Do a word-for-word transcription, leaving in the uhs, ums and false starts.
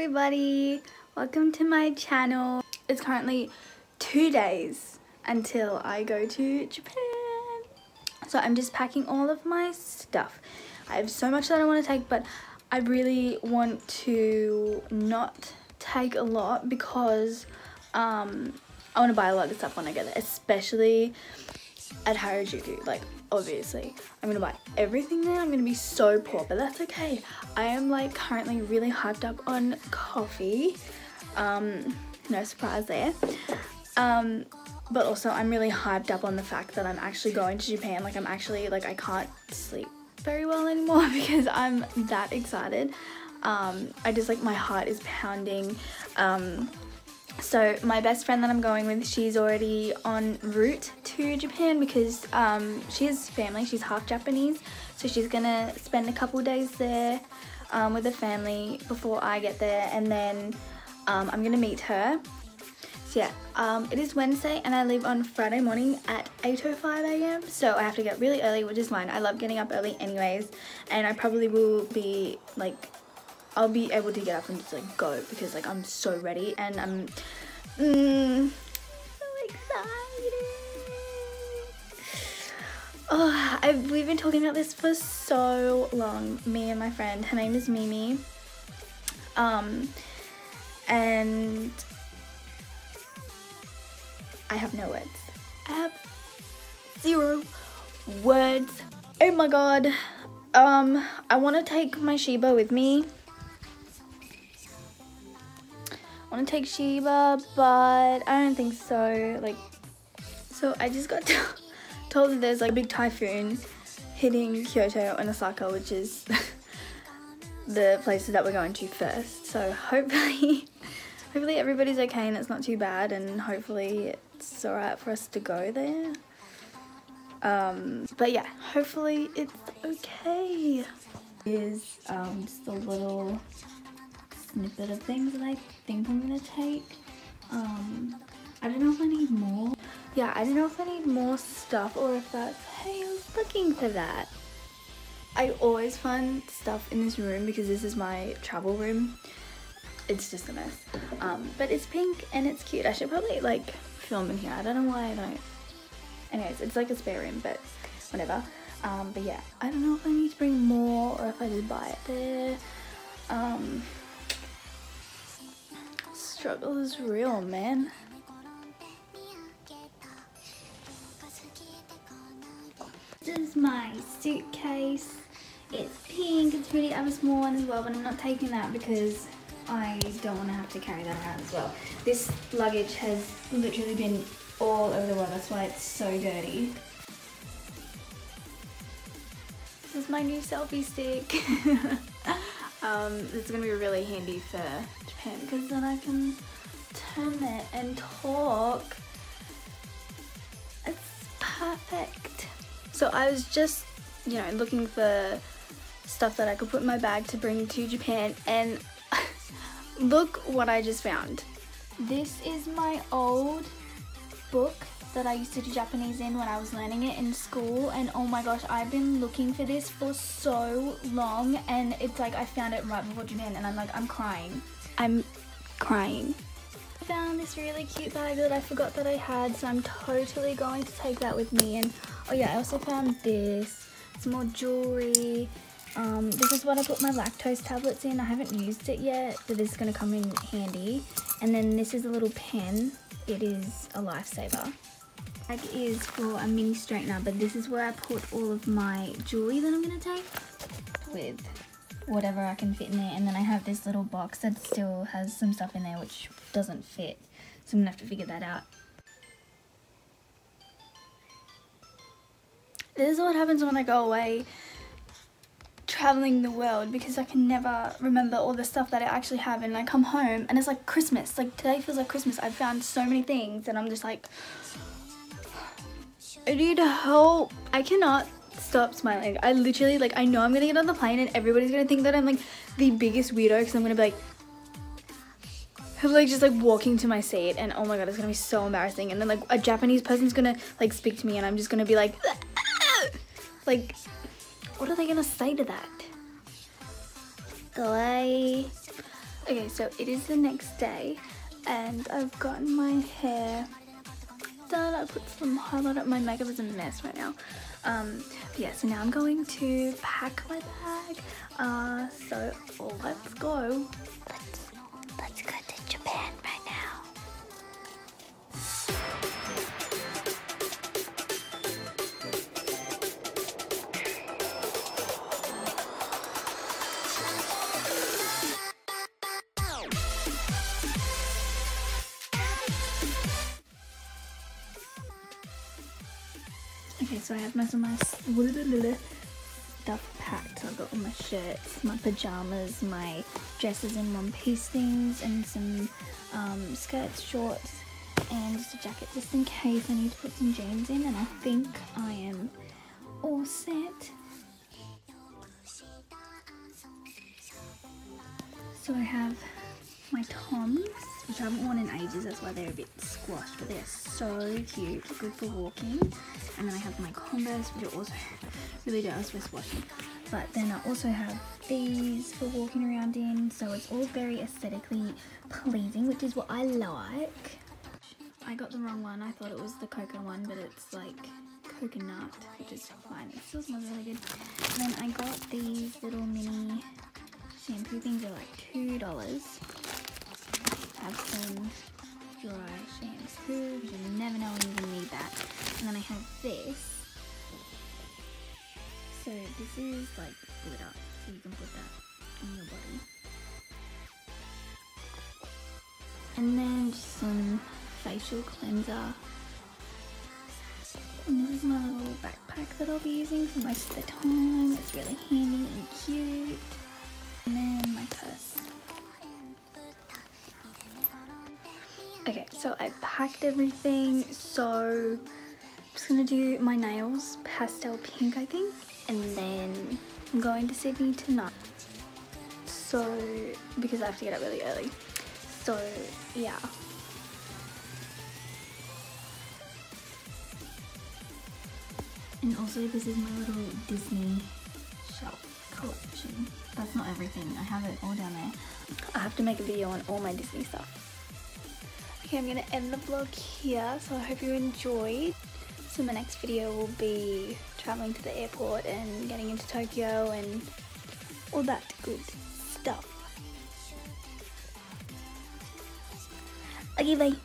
everybody, welcome to my channel. It's currently two days until I go to Japan, so I'm just packing all of my stuff. I have so much that I want to take, but I really want to not take a lot because um I want to buy a lot of stuff when I get there, especially at Harajuku. Like, obviously I'm gonna buy everything there. I'm gonna be so poor, but that's okay. I am like currently really hyped up on coffee, um no surprise there, um but also I'm really hyped up on the fact that I'm actually going to Japan. Like, I'm actually like I can't sleep very well anymore because I'm that excited. um I just like my heart is pounding. um So my best friend that I'm going with, she's already en route to Japan because um, she has family. She's half Japanese, so she's gonna spend a couple days there um, with her family before I get there, and then um, I'm gonna meet her. So yeah, um, it is Wednesday and I leave on Friday morning at eight oh five A M so I have to get up really early, which is fine. I love getting up early anyways, and I probably will be like, I'll be able to get up and just like go because like I'm so ready and I'm mm, so excited. Oh, I've, we've been talking about this for so long, me and my friend. Her name is Mimi, um, and I have no words. I have zero words. Oh my god. Um, I want to take my Shiba with me. I want to take Shiba, but I don't think so. Like, so I just got told that there's like a big typhoon hitting Kyoto and Osaka, which is the places that we're going to first. So hopefully, hopefully everybody's okay and it's not too bad, and hopefully it's alright for us to go there. Um, but yeah, hopefully it's okay. Here's um, just a little snippet of things that I think I'm gonna take. um I don't know if I need more. Yeah, I don't know if I need more stuff or if that's, hey, I was looking for that. I always find stuff in this room because this is my travel room. It's just a mess, um but it's pink and it's cute. I should probably like film in here. I don't know why I don't. Anyways, it's like a spare room, but whatever. Um but yeah, I don't know if I need to bring more or if I just buy it there. um Struggle is real, man. This is my suitcase. It's pink. It's pretty. I have a small one as well, but I'm not taking that because I don't want to have to carry that around as well. This luggage has literally been all over the world. That's why it's so dirty. This is my new selfie stick. Um, it's gonna be really handy for Japan because then I can turn it and talk. It's perfect. So I was just, you know, looking for stuff that I could put in my bag to bring to Japan, and look what I just found. This is my old book that I used to do Japanese in when I was learning it in school, and oh my gosh, I've been looking for this for so long, and it's like I found it right before Japan, and I'm like, I'm crying. I'm crying. I found this really cute bag that I forgot that I had, so I'm totally going to take that with me. And oh yeah, I also found this. It's more jewelry. Um, this is what I put my lactose tablets in. I haven't used it yet, but this is going to come in handy. And then this is a little pen. It is a lifesaver. Bag is for a mini straightener, but this is where I put all of my jewelry that I'm going to take with whatever I can fit in there. And then I have this little box that still has some stuff in there which doesn't fit, so I'm going to have to figure that out. This is what happens when I go away traveling the world, because I can never remember all the stuff that I actually have, and I come home and it's like Christmas. Like, today feels like Christmas. I've found so many things and I'm just like, I need help. I cannot stop smiling. I literally, like, I know I'm gonna get on the plane and everybody's gonna think that I'm like the biggest weirdo because I'm gonna be like, I'm like just like walking to my seat, and oh my god, it's gonna be so embarrassing. And then like a Japanese person's gonna like speak to me and I'm just gonna be like, ah! Like, what are they gonna say to that? Guy. Okay, so it is the next day and I've gotten my hair done. I put some highlight up. My makeup is a mess right now. Um, yeah, so now I'm going to pack my bag. Uh, so let's go. Let's, let's go to Japan right now. Okay, so I have most of my stuff packed. I've got all my shirts, my pajamas, my dresses and one-piece things, and some um, skirts, shorts, and just a jacket just in case I need to put some jeans in, and I think I am all set. So I have my Toms, which I haven't worn in ages, that's why they're a bit squashed, but they're so cute, good for walking. And then I have my Converse, which are also really jealous for squashing. But then I also have these for walking around in, so it's all very aesthetically pleasing, which is what I like. I got the wrong one, I thought it was the coconut one, but it's like coconut, which is fine, it still smells really good. And then I got these little mini shampoo things, they're like two dollars. Have some dry shampoo, you never know when you're gonna need that. And then I have this. So this is like glitter, so you can put that on your body. And then just some facial cleanser. And this is my little backpack that I'll be using for most of the time. It's really handy and cute. And then my purse. Okay, so I packed everything, so I'm just gonna do my nails, pastel pink I think, and then I'm going to Sydney tonight, so, because I have to get up really early, so yeah. And also this is my little Disney shelf collection. That's not everything, I have it all down there. I have to make a video on all my Disney stuff. Okay, I'm going to end the vlog here, so I hope you enjoyed. So my next video will be travelling to the airport and getting into Tokyo and all that good stuff. Okay, bye.